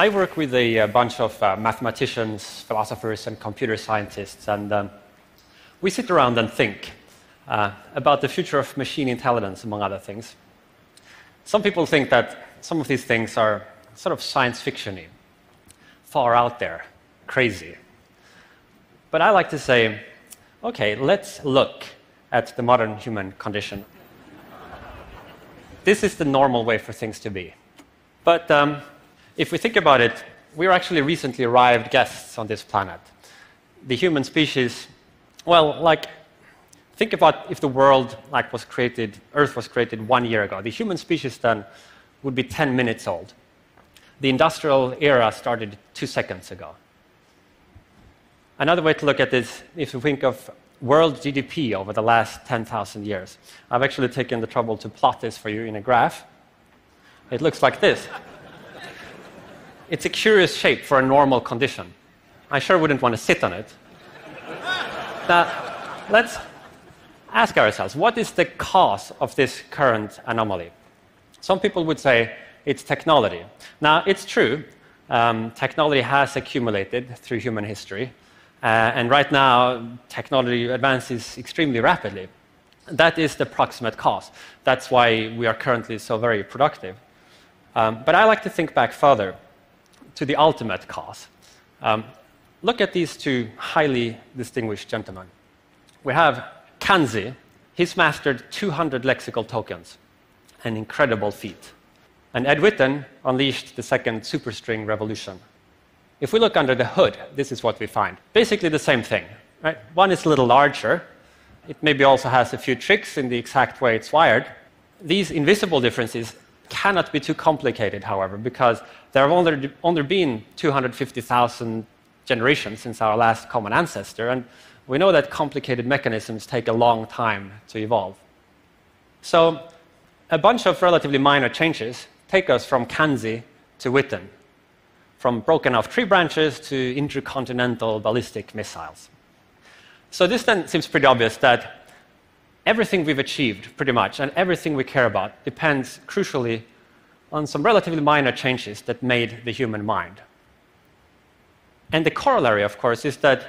I work with a bunch of mathematicians, philosophers, and computer scientists, and we sit around and think about the future of machine intelligence, among other things. Some people think that some of these things are sort of science fiction-y, far out there, crazy. But I like to say, okay, let's look at the modern human condition. This is the normal way for things to be. But if we think about it, we're actually recently arrived guests on this planet. The human species, well, like, think about if the world was created, Earth was created 1 year ago. The human species then would be 10 minutes old. The industrial era started 2 seconds ago. Another way to look at this, if you think of world GDP over the last 10,000 years. I've actually taken the trouble to plot this for you in a graph. It looks like this. It's a curious shape for a normal condition. I sure wouldn't want to sit on it. Now, let's ask ourselves, what is the cause of this current anomaly? Some people would say it's technology. Now, it's true. Technology has accumulated through human history. And right now, technology advances extremely rapidly. That is the proximate cause. That's why we are currently so very productive. But I like to think back further to the ultimate cause. Look at these two highly distinguished gentlemen. We have Kanzi. He's mastered 200 lexical tokens, an incredible feat. And Ed Witten unleashed the second superstring revolution. If we look under the hood, this is what we find. Basically the same thing, right? One is a little larger. It maybe also has a few tricks in the exact way it's wired. These invisible differences cannot be too complicated, however, because there have only been 250,000 generations since our last common ancestor, and we know that complicated mechanisms take a long time to evolve. So a bunch of relatively minor changes take us from Kanzi to Witten, from broken-off tree branches to intercontinental ballistic missiles. So this then seems pretty obvious that everything we've achieved, pretty much, and everything we care about depends, crucially, on some relatively minor changes that made the human mind. And the corollary, of course, is that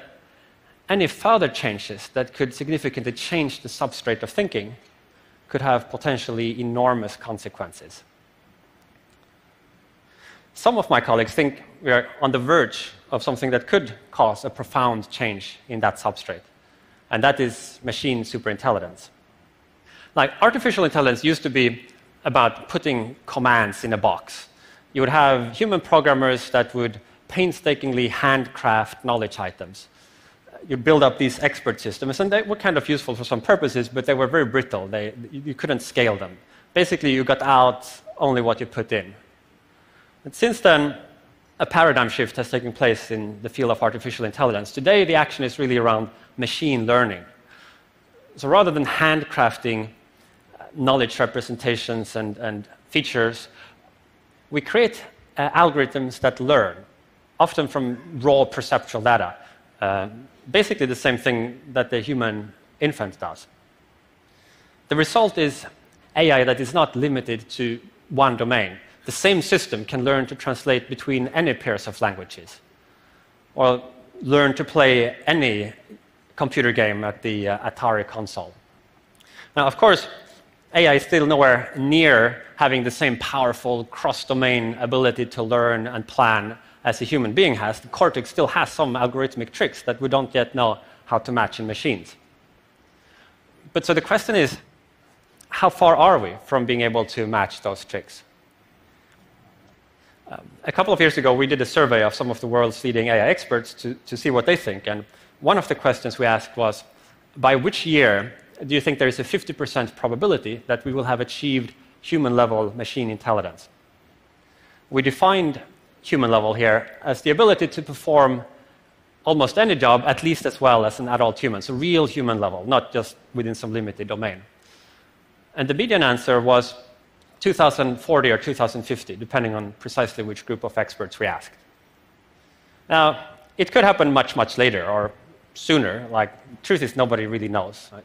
any further changes that could significantly change the substrate of thinking could have potentially enormous consequences. Some of my colleagues think we are on the verge of something that could cause a profound change in that substrate, and that is machine superintelligence. Like, artificial intelligence used to be about putting commands in a box. You would have human programmers that would painstakingly handcraft knowledge items. You'd build up these expert systems, and they were kind of useful for some purposes, but they were very brittle. You couldn't scale them. Basically, you got out only what you put in. And since then, a paradigm shift has taken place in the field of artificial intelligence. Today, the action is really around machine learning. So rather than handcrafting knowledge representations and features, we create algorithms that learn, often from raw perceptual data. Basically the same thing that the human infant does. The result is AI that is not limited to one domain. The same system can learn to translate between any pairs of languages, or learn to play any computer game at the Atari console. Now, of course, AI is still nowhere near having the same powerful cross-domain ability to learn and plan as a human being has. The cortex still has some algorithmic tricks that we don't yet know how to match in machines. But so the question is, how far are we from being able to match those tricks? A couple of years ago, we did a survey of some of the world's leading AI experts to see what they think. And one of the questions we asked was, by which year do you think there is a 50% probability that we will have achieved human-level machine intelligence? We defined human-level here as the ability to perform almost any job at least as well as an adult human, so real human level, not just within some limited domain. And the median answer was 2040 or 2050, depending on precisely which group of experts we asked. Now, it could happen much, much later or sooner. Like, the truth is nobody really knows. Right?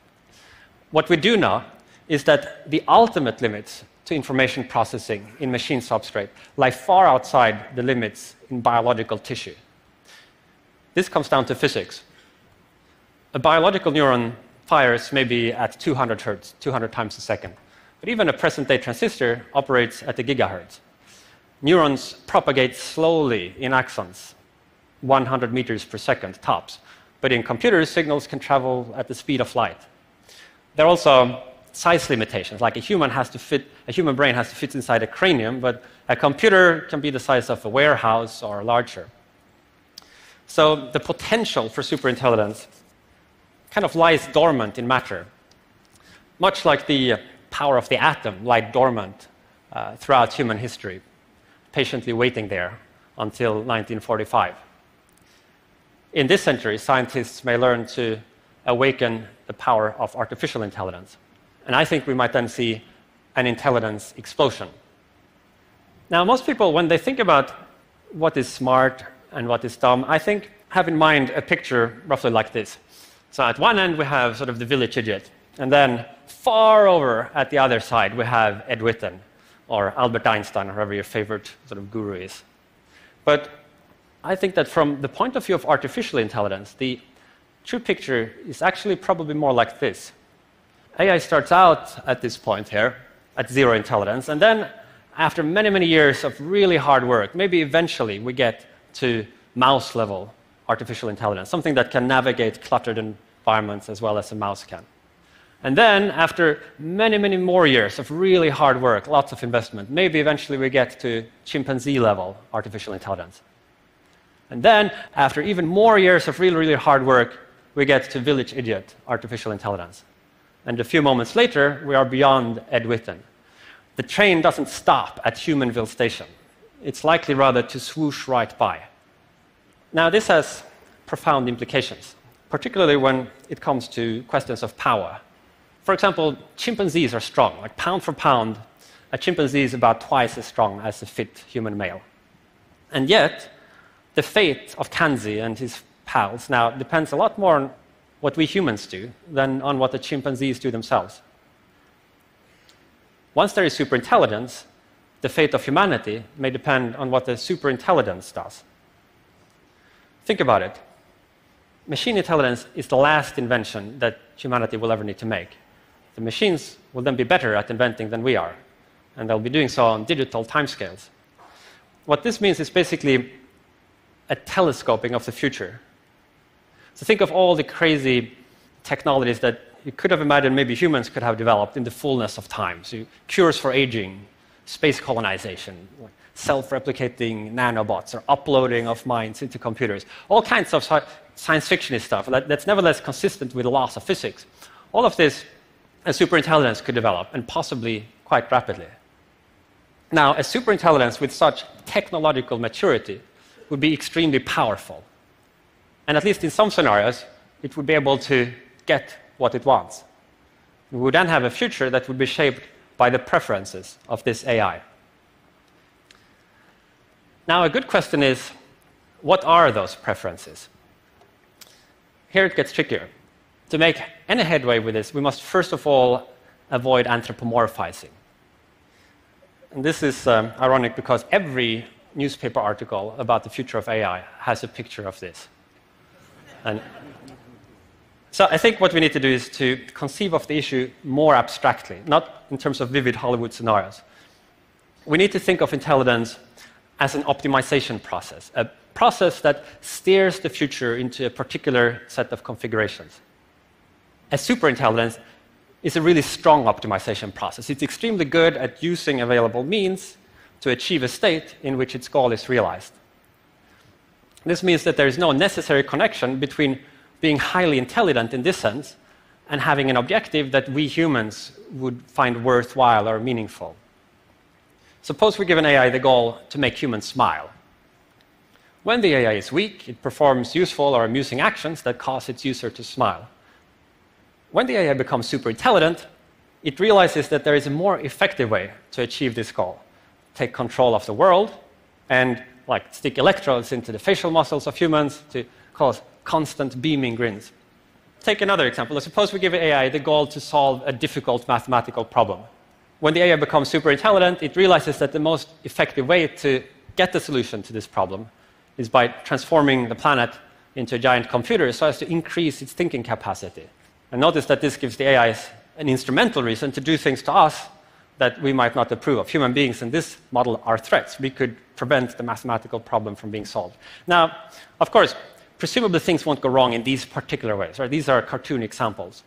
What we do know is that the ultimate limits to information processing in machine substrate lie far outside the limits in biological tissue. This comes down to physics. A biological neuron fires maybe at 200 hertz, 200 times a second. But even a present-day transistor operates at a gigahertz. Neurons propagate slowly in axons, 100 meters per second tops. But in computers, signals can travel at the speed of light. There are also size limitations, like a human brain has to fit inside a cranium, but a computer can be the size of a warehouse or larger. So the potential for superintelligence kind of lies dormant in matter, much like the power of the atom lied dormant throughout human history, patiently waiting there until 1945. In this century, scientists may learn to awaken the power of artificial intelligence. And I think we might then see an intelligence explosion. Now, most people, when they think about what is smart and what is dumb, I think have in mind a picture roughly like this. So at one end, we have sort of the village idiot. And then far over at the other side, we have Ed Witten or Albert Einstein, or whoever your favorite sort of guru is. But I think that from the point of view of artificial intelligence, the true picture is actually probably more like this. AI starts out at this point here, at zero intelligence, and then after many, many years of really hard work, maybe eventually we get to mouse-level artificial intelligence, something that can navigate cluttered environments as well as a mouse can. And then, after many, many more years of really hard work, lots of investment, maybe eventually we get to chimpanzee-level artificial intelligence. And then, after even more years of really, really hard work, we get to village idiot artificial intelligence. And a few moments later, we are beyond Ed Witten. The train doesn't stop at Humanville Station. It's likely rather to swoosh right by. Now, this has profound implications, particularly when it comes to questions of power. For example, chimpanzees are strong. Like pound for pound, a chimpanzee is about twice as strong as a fit human male. And yet, the fate of Kanzi and his pals now depends a lot more on what we humans do than on what the chimpanzees do themselves. Once there is superintelligence, the fate of humanity may depend on what the superintelligence does. Think about it. Machine intelligence is the last invention that humanity will ever need to make. The machines will then be better at inventing than we are, and they'll be doing so on digital timescales. What this means is basically a telescoping of the future. So think of all the crazy technologies that you could have imagined maybe humans could have developed in the fullness of time. So cures for aging, space colonization, self-replicating nanobots, or uploading of minds into computers, all kinds of science fiction-y stuff that's nevertheless consistent with the laws of physics. All of this a superintelligence could develop, and possibly quite rapidly. Now, a superintelligence with such technological maturity would be extremely powerful. And at least in some scenarios, it would be able to get what it wants. We would then have a future that would be shaped by the preferences of this AI. Now, a good question is, what are those preferences? Here it gets trickier. To make any headway with this, we must first of all avoid anthropomorphizing. And this is ironic because every newspaper article about the future of AI has a picture of this. And so I think what we need to do is to conceive of the issue more abstractly, not in terms of vivid Hollywood scenarios. We need to think of intelligence as an optimization process, a process that steers the future into a particular set of configurations. A superintelligence is a really strong optimization process. It's extremely good at using available means to achieve a state in which its goal is realized. This means that there is no necessary connection between being highly intelligent in this sense and having an objective that we humans would find worthwhile or meaningful. Suppose we give an AI the goal to make humans smile. When the AI is weak, it performs useful or amusing actions that cause its user to smile. When the AI becomes super intelligent, it realizes that there is a more effective way to achieve this goal: take control of the world and stick electrodes into the facial muscles of humans to cause constant beaming grins. Take another example. Suppose we give AI the goal to solve a difficult mathematical problem. when the AI becomes super intelligent, it realizes that the most effective way to get the solution to this problem is by transforming the planet into a giant computer so as to increase its thinking capacity. And notice that this gives the AI an instrumental reason to do things to us that we might not approve of. Human beings in this model are threats. We could prevent the mathematical problem from being solved. Now, of course, presumably things won't go wrong in these particular ways, right? These are cartoon examples.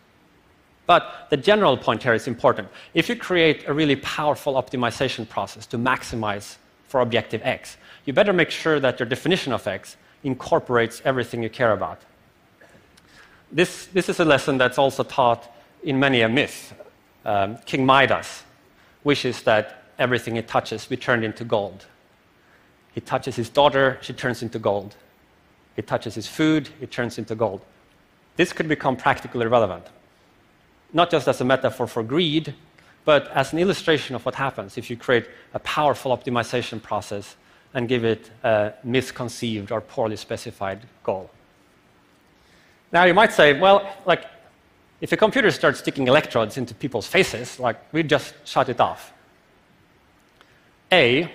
But the general point here is important. If you create a really powerful optimization process to maximize for objective X, you better make sure that your definition of X incorporates everything you care about. This is a lesson that's also taught in many a myth. King Midas wishes that everything he touches be turned into gold. He touches his daughter, she turns into gold. He touches his food, it turns into gold. This could become practically relevant, not just as a metaphor for greed, but as an illustration of what happens if you create a powerful optimization process and give it a misconceived or poorly specified goal. Now, you might say, well, like, if a computer starts sticking electrodes into people's faces, like, we just shut it off. A,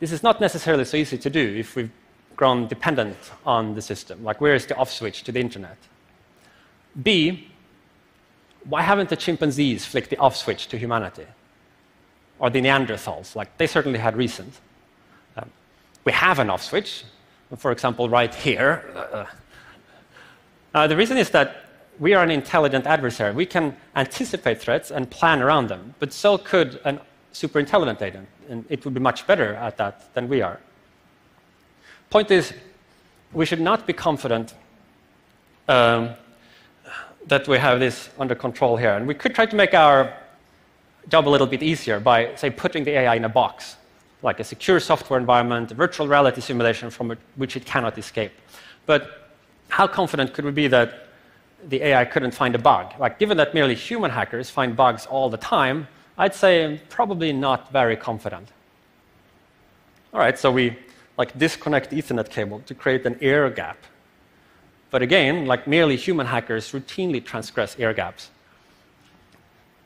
this is not necessarily so easy to do if we've grown dependent on the system. Like, where is the off switch to the internet? B, why haven't the chimpanzees flicked the off switch to humanity? Or the Neanderthals? Like, they certainly had reasons. We have an off switch, for example, right here. The reason is that we are an intelligent adversary. We can anticipate threats and plan around them, but so could a super intelligent agent, and it would be much better at that than we are. Point is, we should not be confident that we have this under control here. And we could try to make our job a little bit easier by, say, putting the AI in a box, like a secure software environment, a virtual reality simulation from which it cannot escape. But how confident could we be that the AI couldn't find a bug? Like, given that merely human hackers find bugs all the time, I'd say I'm probably not very confident. All right, so we disconnect Ethernet cable to create an air gap. But again, like, merely human hackers routinely transgress air gaps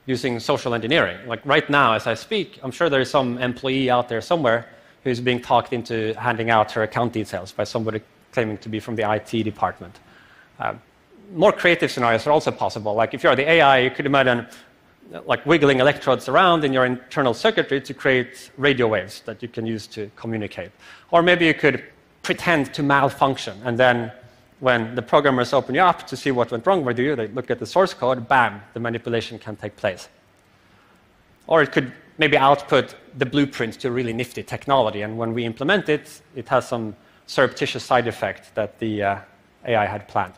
using social engineering. Like, right now, as I speak, I'm sure there is some employee out there somewhere who's being talked into handing out her account details by somebody claiming to be from the IT department. More creative scenarios are also possible. Like, if you're the AI, you could imagine wiggling electrodes around in your internal circuitry to create radio waves that you can use to communicate. Or maybe you could pretend to malfunction, and then when the programmers open you up to see what went wrong with you, they look at the source code, bam, the manipulation can take place. Or it could maybe output the blueprint to really nifty technology, and when we implement it, it has some surreptitious side effect that the AI had planned.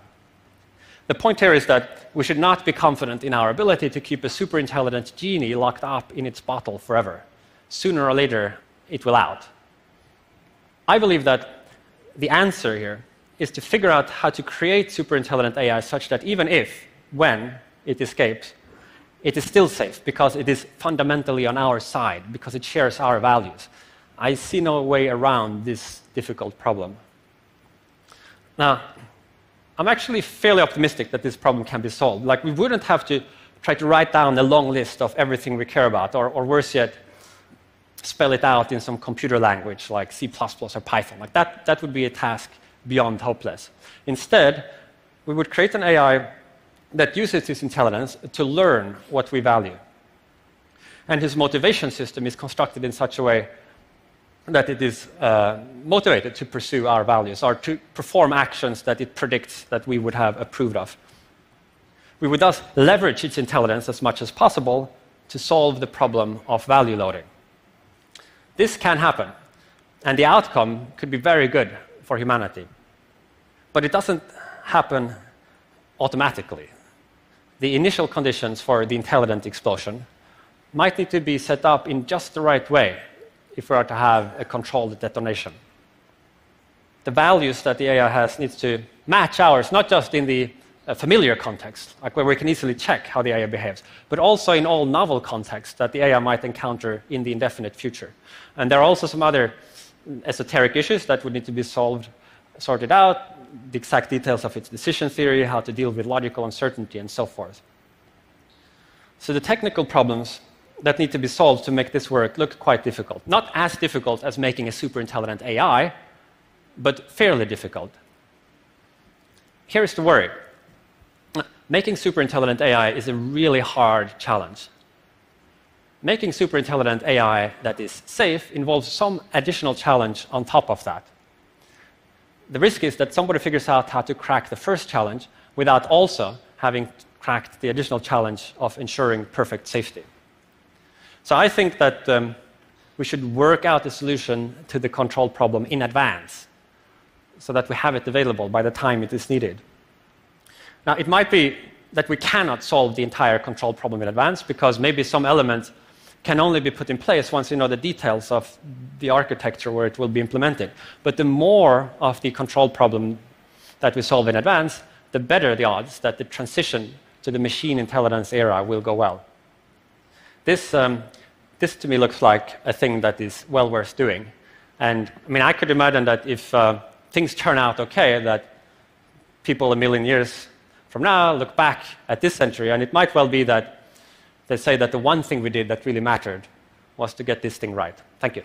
The point here is that we should not be confident in our ability to keep a super intelligent genie locked up in its bottle forever. Sooner or later, it will out. I believe that the answer here is to figure out how to create super intelligent AI such that even if, when it escapes, it is still safe because it is fundamentally on our side, because it shares our values. I see no way around this difficult problem. Now, I'm actually fairly optimistic that this problem can be solved. Like, we wouldn't have to try to write down a long list of everything we care about, or worse yet, spell it out in some computer language like C++ or Python. Like, that would be a task beyond hopeless. Instead, we would create an AI that uses this intelligence to learn what we value. And his motivation system is constructed in such a way that it is motivated to pursue our values or to perform actions that it predicts that we would have approved of. We would thus leverage its intelligence as much as possible to solve the problem of value loading. This can happen, and the outcome could be very good for humanity. But it doesn't happen automatically. The initial conditions for the intelligent explosion might need to be set up in just the right way if we are to have a controlled detonation. The values that the AI has needs to match ours, not just in the familiar context, like where we can easily check how the AI behaves, but also in all novel contexts that the AI might encounter in the indefinite future. And there are also some other esoteric issues that would need to be solved, sorted out, the exact details of its decision theory, how to deal with logical uncertainty, and so forth. So the technical problems that need to be solved to make this work look quite difficult. Not as difficult as making a super intelligent AI, but fairly difficult. Here's the worry. Making super intelligent AI is a really hard challenge. Making super intelligent AI that is safe involves some additional challenge on top of that. The risk is that somebody figures out how to crack the first challenge without also having cracked the additional challenge of ensuring perfect safety. So I think that we should work out a solution to the control problem in advance so that we have it available by the time it is needed. Now, it might be that we cannot solve the entire control problem in advance because maybe some element can only be put in place once you know the details of the architecture where it will be implemented. But the more of the control problem that we solve in advance, the better the odds that the transition to the machine intelligence era will go well. This to me looks like a thing that is well worth doing. And I mean, I could imagine that if things turn out okay, that people a million years from now look back at this century, and it might well be that they say that the one thing we did that really mattered was to get this thing right. Thank you.